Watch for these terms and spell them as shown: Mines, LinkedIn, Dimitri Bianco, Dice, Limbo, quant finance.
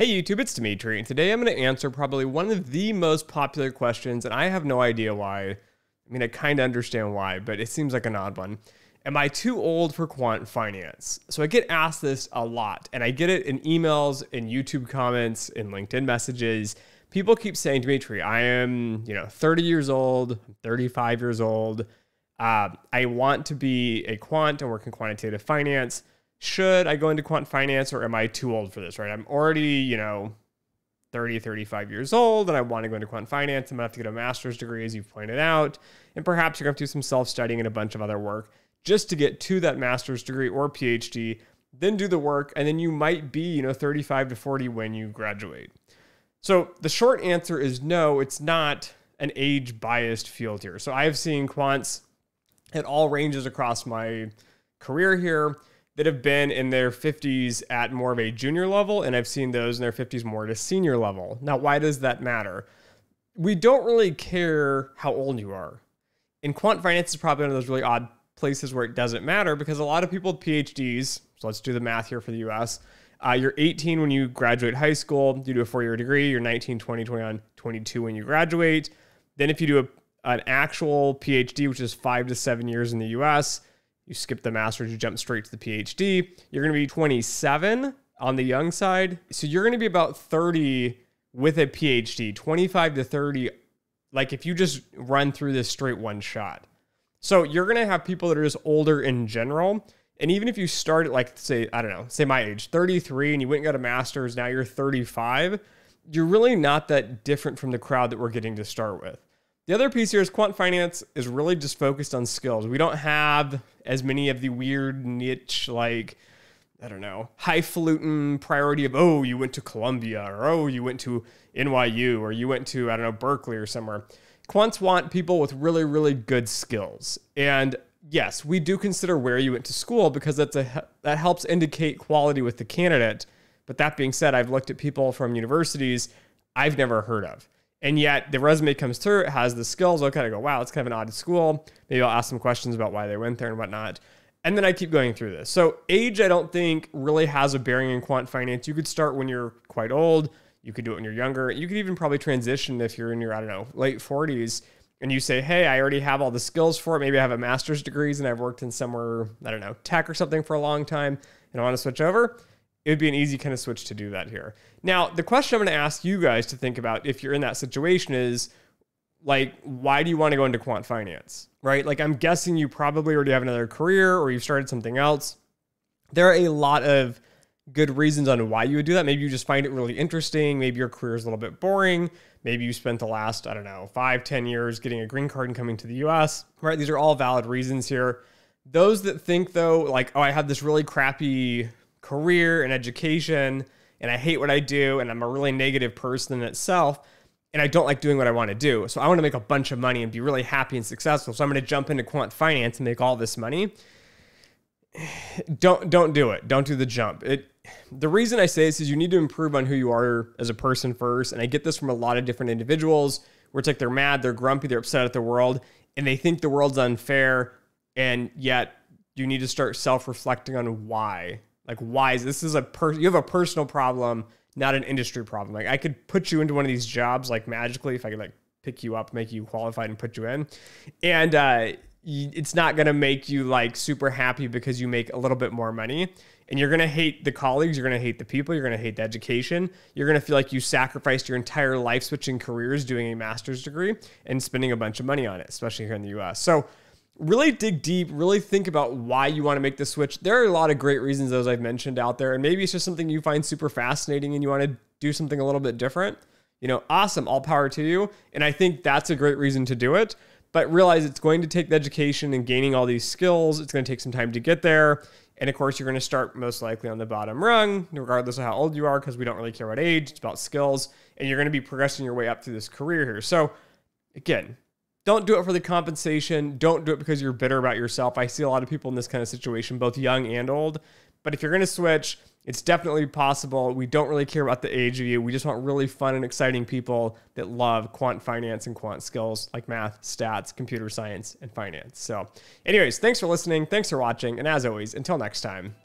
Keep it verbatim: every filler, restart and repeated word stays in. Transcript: Hey YouTube, it's Dimitri, and today I'm going to answer probably one of the most popular questions, and I have no idea why. I mean, I kind of understand why, but it seems like an odd one. Am I too old for quant finance? So I get asked this a lot, and I get it in emails, in YouTube comments, in LinkedIn messages. People keep saying, Dimitri, I am, you know, thirty years old, thirty-five years old. Uh, I want to be a quant and work in quantitative finance. Should I go into quant finance, or am I too old for this, right? I'm already, you know, thirty, thirty-five years old, and I want to go into quant finance. I'm going to have to get a master's degree, as you've pointed out, and perhaps you're going to do some self-studying and a bunch of other work just to get to that master's degree or PhD, then do the work, and then you might be, you know, thirty-five to forty when you graduate. So the short answer is no, it's not an age-biased field here. So I've seen quants at all ranges across my career here that have been in their fifties at more of a junior level, and I've seen those in their fifties more at a senior level. Now, why does that matter? We don't really care how old you are. And quant finance is probably one of those really odd places where it doesn't matter, because a lot of people with PhDs, so let's do the math here for the U S, uh, you're eighteen when you graduate high school, you do a four-year degree, you're nineteen, twenty, twenty-one, twenty-two when you graduate. Then if you do a, an actual PhD, which is five to seven years in the U S, you skip the master's, you jump straight to the PhD. You're going to be twenty-seven on the young side. So you're going to be about thirty with a PhD, twenty-five to thirty. Like if you just run through this straight one shot. So you're going to have people that are just older in general. And even if you start at like, say, I don't know, say my age, thirty-three, and you went and got a master's, now you're thirty-five. You're really not that different from the crowd that we're getting to start with. The other piece here is quant finance is really just focused on skills. We don't have as many of the weird niche, like, I don't know, highfalutin priority of, oh, you went to Columbia, or oh, you went to N Y U, or you went to, I don't know, Berkeley or somewhere. Quants want people with really, really good skills. And yes, we do consider where you went to school, because that's a, that helps indicate quality with the candidate. But that being said, I've looked at people from universities I've never heard of. And yet the resume comes through, it has the skills. I'll kind of go, wow, it's kind of an odd school. Maybe I'll ask some questions about why they went there and whatnot. And then I keep going through this. So age, I don't think really has a bearing in quant finance. You could start when you're quite old. You could do it when you're younger. You could even probably transition if you're in your, I don't know, late forties, and you say, hey, I already have all the skills for it. Maybe I have a master's degree and I've worked in somewhere, I don't know, tech or something for a long time, and I want to switch over. It'd be an easy kind of switch to do that here. Now, the question I'm going to ask you guys to think about if you're in that situation is, like, why do you want to go into quant finance, right? Like, I'm guessing you probably already have another career or you've started something else. There are a lot of good reasons on why you would do that. Maybe you just find it really interesting. Maybe your career is a little bit boring. Maybe you spent the last, I don't know, five, ten years getting a green card and coming to the U S, right? These are all valid reasons here. Those that think, though, like, oh, I have this really crappy career and education, and I hate what I do, and I'm a really negative person in itself, and I don't like doing what I want to do. So I want to make a bunch of money and be really happy and successful. So I'm going to jump into quant finance and make all this money. Don't, don't do it. Don't do the jump. It, the reason I say this is you need to improve on who you are as a person first. And I get this from a lot of different individuals where it's like they're mad, they're grumpy, they're upset at the world, and they think the world's unfair. And yet you need to start self-reflecting on why. Like, why is this is a person? You have a personal problem, not an industry problem. Like, I could put you into one of these jobs, like, magically, if I could, like, pick you up, make you qualified and put you in. And uh, it's not going to make you, like, super happy because you make a little bit more money. And you're going to hate the colleagues. You're going to hate the people. You're going to hate the education. You're going to feel like you sacrificed your entire life switching careers, doing a master's degree and spending a bunch of money on it, especially here in the U S. So really dig deep, really think about why you want to make the switch. There are a lot of great reasons, those I've mentioned out there, and maybe it's just something you find super fascinating and you want to do something a little bit different. You know, awesome, all power to you. And I think that's a great reason to do it, but realize it's going to take the education and gaining all these skills. It's going to take some time to get there. And of course, you're going to start most likely on the bottom rung, regardless of how old you are, because we don't really care about age, it's about skills, and you're going to be progressing your way up through this career here. So again, don't do it for the compensation. Don't do it because you're bitter about yourself. I see a lot of people in this kind of situation, both young and old. But if you're going to switch, it's definitely possible. We don't really care about the age of you. We just want really fun and exciting people that love quant finance and quant skills like math, stats, computer science, and finance. So anyways, thanks for listening. Thanks for watching. And as always, until next time.